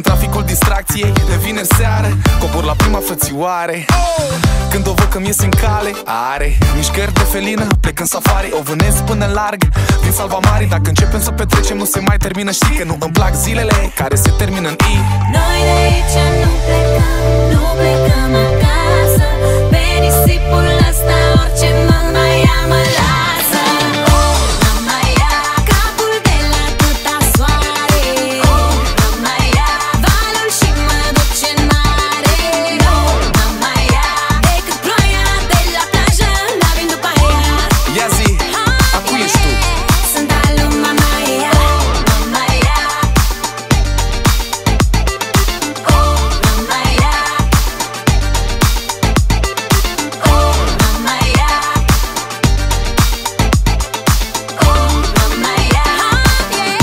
în traficul distracției de vineri seară, cobor la prima frățioare. Când o văd că-mi ies în cale, are mișcări de felină, plec în safari, o vânez până larg din Salvamarii. Dacă începem să petrecem, nu se mai termină. Știi că nu îmi plac zilele care se termină în I. Noi de aici nu plecăm, nu plecăm acasă. Pe nisipul ăsta orice Mamaia mă lasă. Oh, Mamaia, capul de la câta soare. Oh, Mamaia, valul și mă duce în mare. Oh, Mamaia, decât ploaia de la plajă, la vin după aia. Ia zi, acu ești tu. Sunt al lui Mamaia. Oh, Mamaia. Oh, Mamaia. Oh, Mamaia. Oh, Mamaia. Oh, yeah.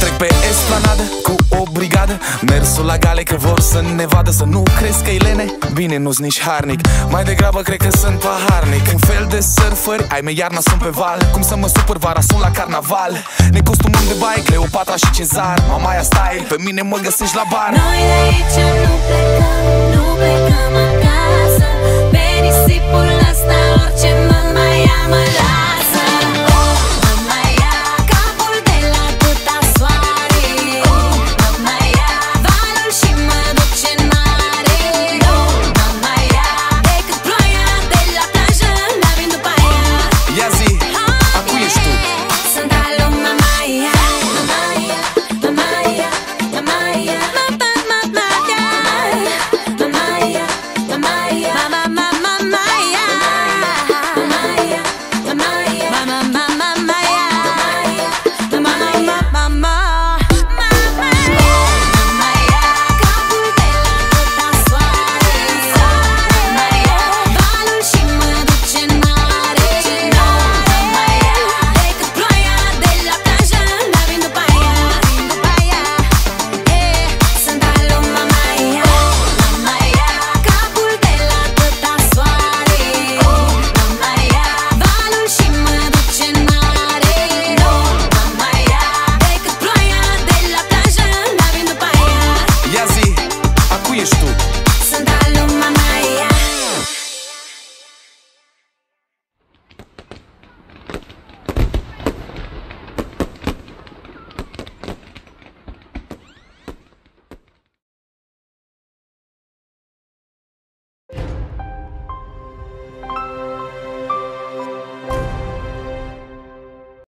Trec pe esplanadă cu o brigadă, mersul la gale că vor să ne vadă. Să nu crezi că-i lene, bine, nu-s nici harnic, mai degrabă cred că sunt paharnic. Un fel de surferi, ai mei iarna sunt pe val. Cum să mă supăr, vara sunt la carnaval. Ne costumăm de baie, Cleopatra și Cezar, Mamaia style, pe mine mă găsești la bar. Noi de aici nu plecăm, nu plecăm.